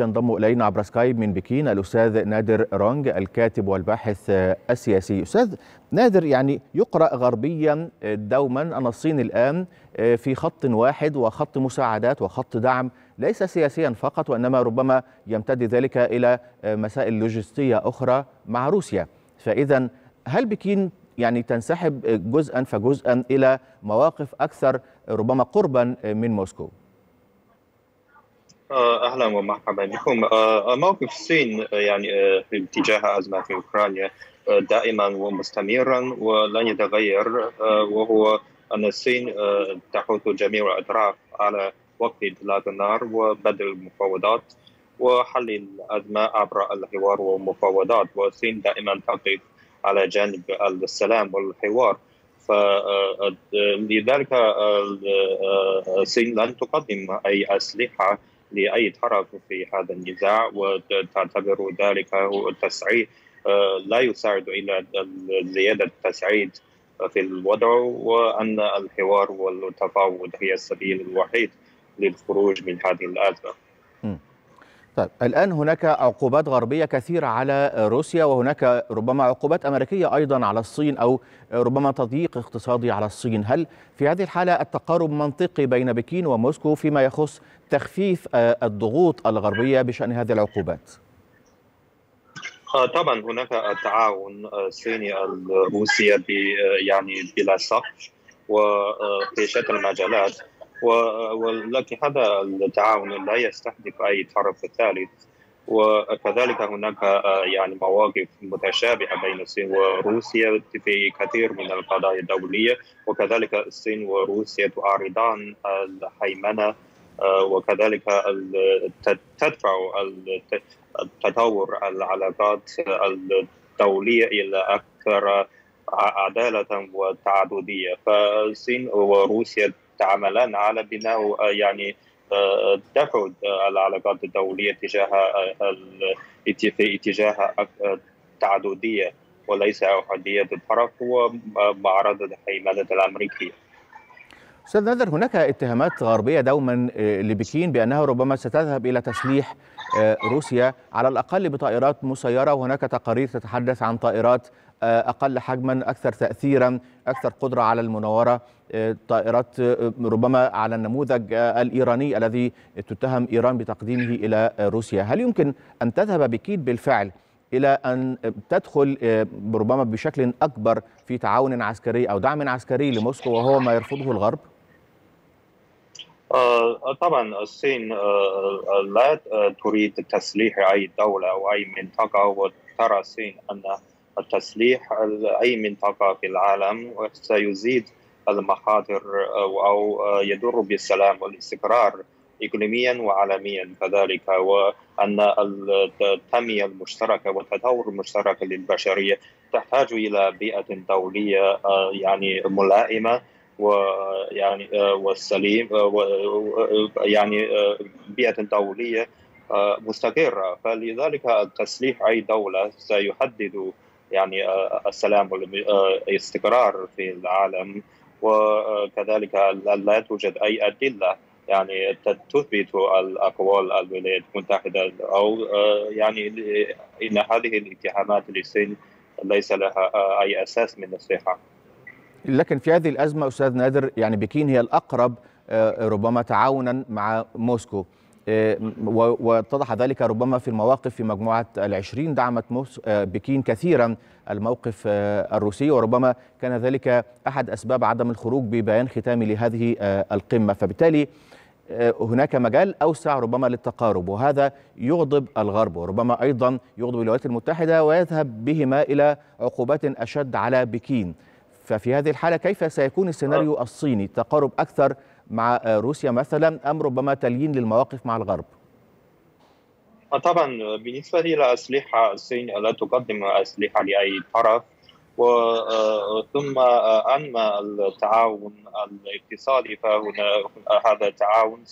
ينضم إلينا عبر سكايب من بكين الأستاذ نادر رونج الكاتب والباحث السياسي. أستاذ نادر، يعني يقرأ غربيا دوما أن الصين الآن في خط واحد وخط مساعدات وخط دعم ليس سياسيا فقط، وإنما ربما يمتد ذلك إلى مسائل لوجستية أخرى مع روسيا. فإذا هل بكين يعني تنسحب جزءا فجزءا إلى مواقف أكثر ربما قربا من موسكو؟ اهلا ومرحبا بكم. موقف الصين يعني تجاه ازمه في اوكرانيا دائما ومستمرا ولن يتغير، وهو ان الصين تحث جميع الاطراف على وقف اطلاق النار وبدء المفاوضات وحل الازمه عبر الحوار والمفاوضات، والصين دائما تقف على جانب السلام والحوار. فلذلك الصين لن تقدم اي اسلحه لأي طرف في هذا النزاع، وتعتبر ذلك تسعيد لا يساعد إلى زيادة التسعيد في الوضع، وأن الحوار والتفاوض هي السبيل الوحيد للخروج من هذه الأزمة. طيب، الآن هناك عقوبات غربية كثيرة على روسيا، وهناك ربما عقوبات أمريكية أيضا على الصين، أو ربما تضييق اقتصادي على الصين. هل في هذه الحالة التقارب منطقي بين بكين وموسكو فيما يخص تخفيف الضغوط الغربية بشأن هذه العقوبات؟ طبعا هناك التعاون الصيني الروسي يعني بلا شك وفي شتى المجالات، ولكن هذا التعاون لا يستهدف اي طرف ثالث. وكذلك هناك يعني مواقف متشابهه بين الصين وروسيا في كثير من القضايا الدوليه، وكذلك الصين وروسيا تعارضان الهيمنه، وكذلك تدفع تطور العلاقات الدوليه الى اكثر عداله وتعدديه. فالصين وروسيا تعملان على بناء يعني دفع العلاقات الدولية اتجاه تعددية وليس أحادية الطرف ومعارضة الهيمنة الأمريكية. أستاذ نادر، هناك اتهامات غربية دوما لبكين بأنها ربما ستذهب إلى تسليح روسيا على الأقل بطائرات مسيرة، وهناك تقارير تتحدث عن طائرات أقل حجما، أكثر تأثيرا، أكثر قدرة على المناورة، طائرات ربما على النموذج الإيراني الذي تتهم إيران بتقديمه إلى روسيا. هل يمكن أن تذهب بكين بالفعل إلى أن تدخل ربما بشكل أكبر في تعاون عسكري أو دعم عسكري لموسكو، وهو ما يرفضه الغرب؟ طبعا الصين لا تريد تسليح أي دولة أو أي منطقة، وترى الصين أن التسليح أي منطقة في العالم سيزيد المخاطر أو يضر بالسلام والاستقرار إقليميا وعالميا كذلك، وأن التنمية المشتركة والتطور المشترك للبشرية تحتاج إلى بيئة دولية يعني ملائمة ويعني والسليم يعني بيئة دولية مستقرة. فلذلك التسليح أي دولة سيحدد يعني السلام والاستقرار في العالم، وكذلك لا توجد أي أدلة يعني تثبت الأقوال الولايات المتحدة، أو يعني إن هذه الاتهامات للصين ليس لها أي أساس من الصحة. لكن في هذه الأزمة أستاذ نادر، يعني بكين هي الأقرب ربما تعاونا مع موسكو، واتضح ذلك ربما في المواقف في مجموعة العشرين. دعمت بكين كثيرا الموقف الروسي، وربما كان ذلك أحد أسباب عدم الخروج ببيان ختامي لهذه القمة. فبالتالي هناك مجال أوسع ربما للتقارب، وهذا يغضب الغرب وربما أيضا يغضب الولايات المتحدة، ويذهب بهما إلى عقوبات أشد على بكين. ففي هذه الحالة كيف سيكون السيناريو الصيني؟ تقارب أكثر مع روسيا مثلا، أم ربما تليين للمواقف مع الغرب؟ طبعا بالنسبة إلى أسلحة، الصين لا تقدم أسلحة لأي طرف، وثم أما التعاون الاقتصادي فهنا هذا التعاون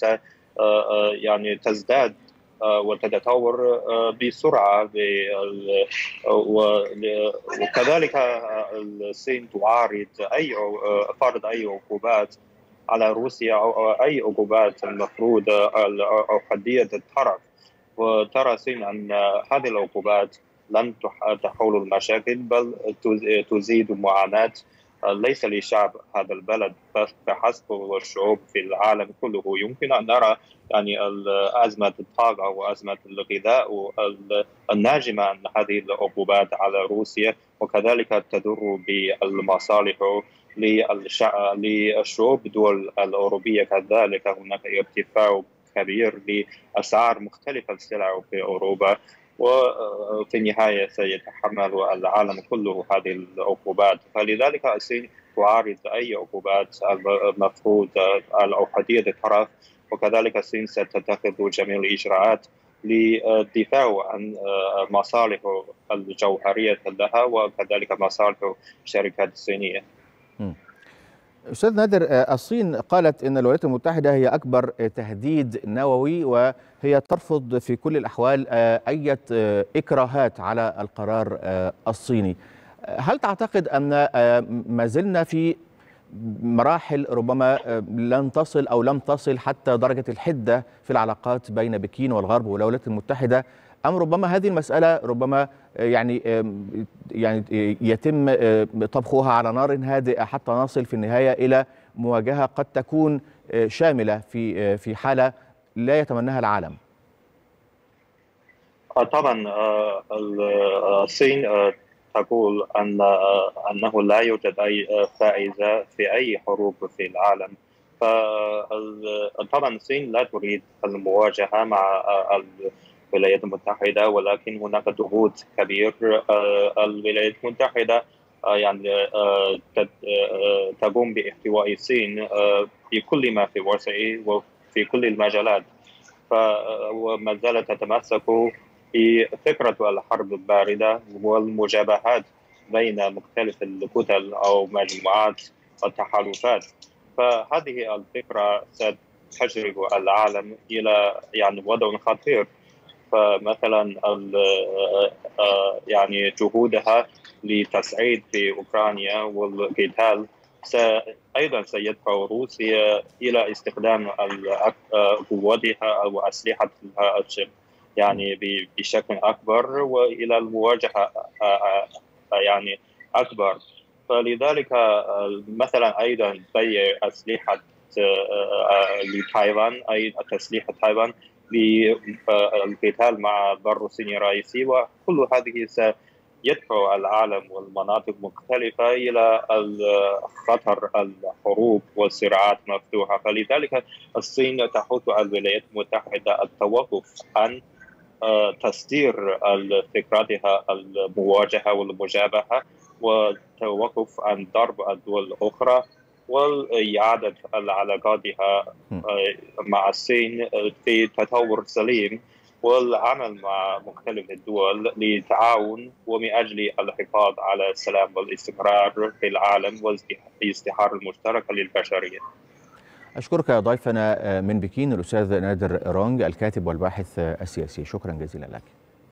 يعني تزداد وتتطور بسرعة، وكذلك الصين تعارض فرض أي عقوبات على روسيا أو أي عقوبات المفروض أحادية الطرف. وترى صين أن هذه العقوبات لن تحل المشاكل بل تزيد معاناة ليس لشعب هذا البلد بس فحسب والشعوب في العالم كله. يمكن أن نرى يعني أزمة الطاقة وأزمة الغذاء الناجمة عن هذه العقوبات على روسيا، وكذلك تضر بالمصالح للشعوب الدول الأوروبية. كذلك هناك ارتفاع كبير لأسعار مختلفة السلع في أوروبا، وفي النهاية سيتحمل العالم كله هذه العقوبات. فلذلك الصين تعارض أي عقوبات المفروض أو حديث الطرف، وكذلك الصين ستتخذ جميع الإجراءات للدفاع عن مصالح الجوهرية لها وكذلك مصالح الشركات الصينية. أستاذ نادر، الصين قالت أن الولايات المتحدة هي أكبر تهديد نووي، وهي ترفض في كل الأحوال أي إكراهات على القرار الصيني. هل تعتقد أن ما زلنا في مراحل ربما لن تصل أو لم تصل حتى درجة الحدة في العلاقات بين بكين والغرب والولايات المتحدة، أم ربما هذه المسألة ربما يعني يتم طبخها على نار هادئة حتى نصل في النهاية إلى مواجهة قد تكون شاملة في حالة لا يتمناها العالم؟ طبعا الصين تقول أنه لا يوجد أي فائزة في أي حروب في العالم. طبعا الصين لا تريد المواجهة مع الولايات المتحدة، ولكن هناك ضغوط كبير. الولايات المتحدة يعني تقوم باحتواء الصين في كل ما في وسعه وفي كل المجالات، وما زالت تتمسك بفكرة الحرب الباردة والمجابهات بين مختلف الكتل أو مجموعات التحالفات. فهذه الفكرة ستجرب العالم إلى يعني وضع خطير. فمثلا يعني جهودها لتصعيد في أوكرانيا والقتال أيضا سيدفع روسيا إلى استخدام قوتها وأسلحتها يعني بشكل أكبر وإلى المواجهة يعني أكبر. فلذلك مثلا أيضا بيع أسلحة لتايوان، أي تسليح تايوان للقتال مع البر الصيني الرئيسي، وكل هذه سيدفع العالم والمناطق المختلفة إلى خطر الحروب والصراعات مفتوحة. فلذلك الصين تحث الولايات المتحدة التوقف عن تصدير فكراتها المواجهة والمجابهة، والتوقف عن ضرب الدول الأخرى، وإعادة علاقاتها مع الصين في تطور سليم، والعمل مع مختلف الدول للتعاون ومن أجل الحفاظ على السلام والاستقرار في العالم والاستحارة المشتركة للبشرية. أشكرك ضيفنا من بكين الأستاذ نادر رونج، الكاتب والباحث السياسي، شكرا جزيلا لك.